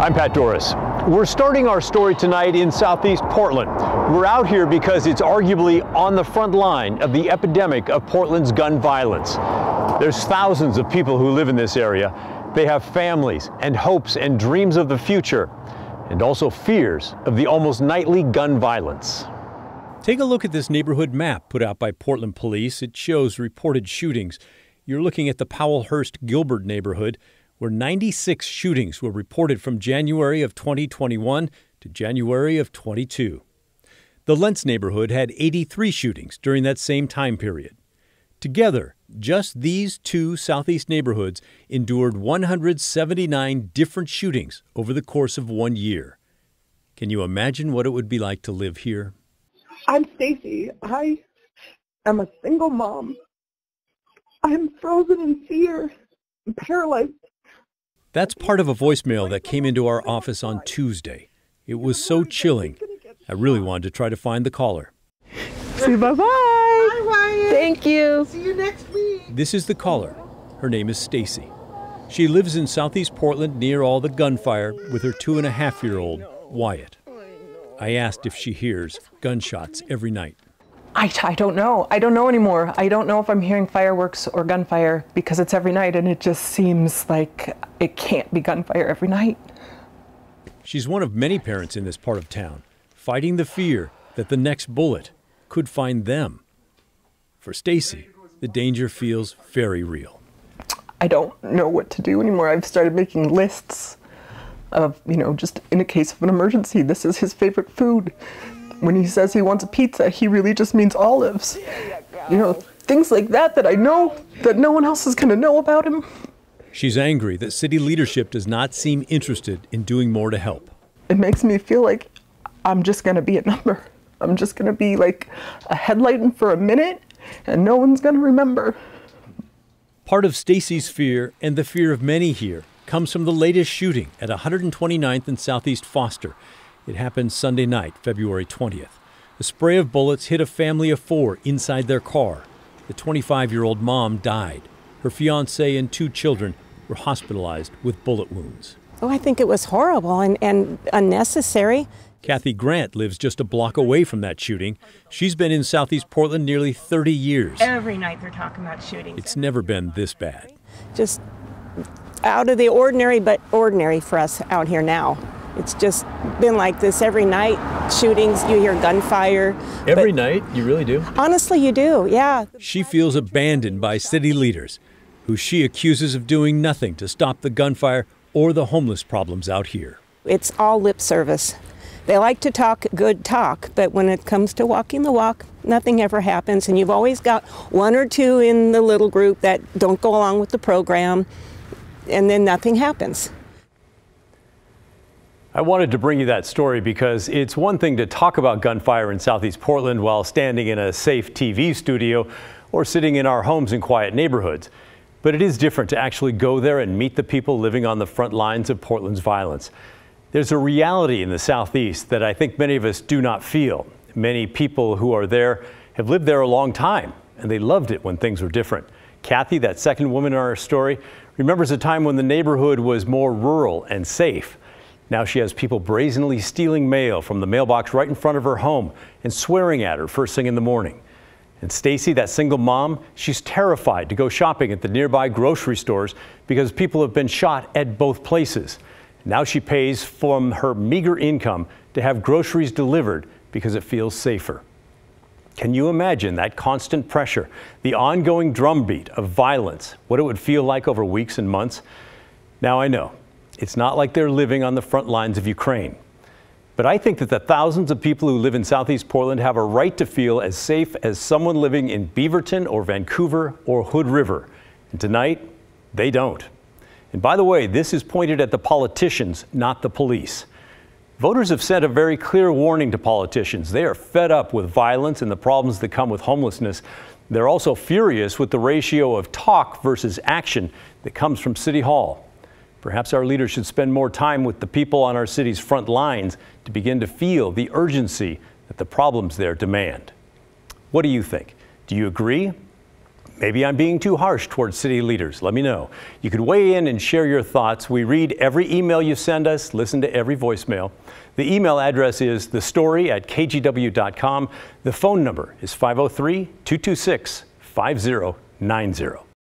I'm Pat Doris. We're starting our story tonight in Southeast Portland. We're out here because it's arguably on the front line of the epidemic of Portland's gun violence. There's thousands of people who live in this area. They have families and hopes and dreams of the future, and also fears of the almost nightly gun violence. Take a look at this neighborhood map put out by Portland Police. It shows reported shootings. You're looking at the Powellhurst-Gilbert neighborhood, where 96 shootings were reported from January of 2021 to January of 22. The Lentz neighborhood had 83 shootings during that same time period. Together, just these two Southeast neighborhoods endured 179 different shootings over the course of 1 year. Can you imagine what it would be like to live here? I'm Stacy. I am a single mom. I'm frozen in fear and paralyzed. That's part of a voicemail that came into our office on Tuesday. It was so chilling. I really wanted to try to find the caller. Say bye-bye. Hi, Wyatt. Thank you. See you next week. This is the caller. Her name is Stacy. She lives in Southeast Portland near all the gunfire with her 2.5-year-old, Wyatt. I asked if she hears gunshots every night. I don't know. I don't know anymore. I don't know if I'm hearing fireworks or gunfire because it's every night, and it just seems like it can't be gunfire every night. She's one of many parents in this part of town, fighting the fear that the next bullet could find them. For Stacy, the danger feels very real. I don't know what to do anymore. I've started making lists of, just in a case of an emergency, this is his favorite food. When he says he wants a pizza, he really just means olives. Things like that I know that no one else is going to know about him. She's angry that city leadership does not seem interested in doing more to help. It makes me feel like I'm just going to be a number. I'm just going to be like a headlight for a minute, and no one's going to remember. Part of Stacy's fear, and the fear of many here, comes from the latest shooting at 129th and Southeast Foster. It happened Sunday night, February 20th. A spray of bullets hit a family of four inside their car. The 25-year-old mom died. Her fiancé and two children were hospitalized with bullet wounds. Oh, I think it was horrible and unnecessary. Kathy Grant lives just a block away from that shooting. She's been in Southeast Portland nearly 30 years. Every night they're talking about shootings. It's never been this bad. Just out of the ordinary, but ordinary for us out here now. It's just been like this every night. Shootings, you hear gunfire. Every night, you really do? Honestly, you do, yeah. She feels abandoned by city leaders, who she accuses of doing nothing to stop the gunfire or the homeless problems out here. It's all lip service. They like to talk good talk, but when it comes to walking the walk, nothing ever happens, and you've always got one or two in the little group that don't go along with the program, and then nothing happens. I wanted to bring you that story because it's one thing to talk about gunfire in Southeast Portland while standing in a safe TV studio or sitting in our homes in quiet neighborhoods, but it is different to actually go there and meet the people living on the front lines of Portland's violence. There's a reality in the Southeast that I think many of us do not feel. Many people who are there have lived there a long time, and they loved it when things were different. Kathy, that second woman in our story, remembers a time when the neighborhood was more rural and safe. Now she has people brazenly stealing mail from the mailbox right in front of her home and swearing at her first thing in the morning. And Stacy, that single mom, she's terrified to go shopping at the nearby grocery stores because people have been shot at both places. Now she pays from her meager income to have groceries delivered because it feels safer. Can you imagine that constant pressure, the ongoing drumbeat of violence, what it would feel like over weeks and months? Now I know, it's not like they're living on the front lines of Ukraine. But I think that the thousands of people who live in Southeast Portland have a right to feel as safe as someone living in Beaverton or Vancouver or Hood River. And tonight, they don't. And by the way, this is pointed at the politicians, not the police. Voters have sent a very clear warning to politicians. They are fed up with violence and the problems that come with homelessness. They're also furious with the ratio of talk versus action that comes from City Hall. Perhaps our leaders should spend more time with the people on our city's front lines to begin to feel the urgency that the problems there demand. What do you think? Do you agree? Maybe I'm being too harsh towards city leaders. Let me know. You can weigh in and share your thoughts. We read every email you send us, listen to every voicemail. The email address is thestory@kgw.com. The phone number is 503-226-5090.